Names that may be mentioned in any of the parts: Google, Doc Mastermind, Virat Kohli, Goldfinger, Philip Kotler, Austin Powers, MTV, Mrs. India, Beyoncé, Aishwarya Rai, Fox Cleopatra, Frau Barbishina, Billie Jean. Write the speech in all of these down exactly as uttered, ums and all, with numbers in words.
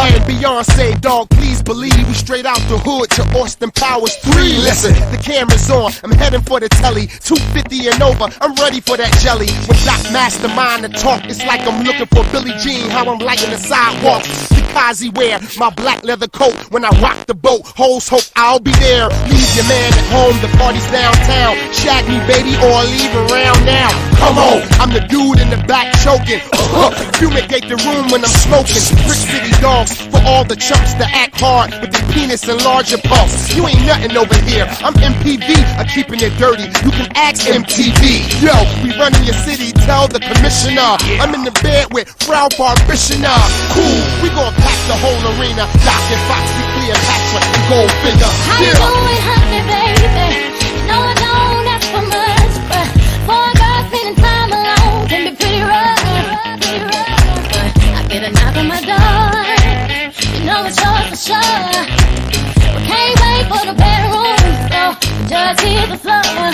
Jean and Beyonce, dog, please believe we straight out the hood to Austin Powers three. Listen, the camera's on, I'm heading for the telly, two fifty and over, I'm ready for that jelly. With Doc Mastermind to talk, it's like I'm looking for Billie Jean, how I'm lighting the sidewalks. Kazi wear my black leather coat when I rock the boat. Hoes hope I'll be there. Leave your man at home, the party's downtown. Shag me, baby, or leave around now. Come on, I'm the dude in the back choking. Fumigate the room when I'm smoking. Brick City dogs for all the chumps that act hard with their penis and larger pulse. You ain't nothing over here. I'm M T V, I'm keeping it dirty. You can ask M T V. Yo, we running your city. Tell the commissioner I'm in the bed with Frau Barbishina. Cool, we gon' pack the whole arena. Doc and Fox, Cleopatra, and Goldfinger. How you doing, honey, baby? You know I know not for much, but for a girl spending time alone can be pretty rough. But I get a knock on my door. You know it's yours for sure. But can't wait for the bedroom, so just hit the floor.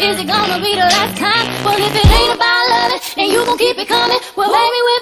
Is it gonna be the last time? Well, if it ain't about loving, then you gon' keep it coming. Well, baby, we're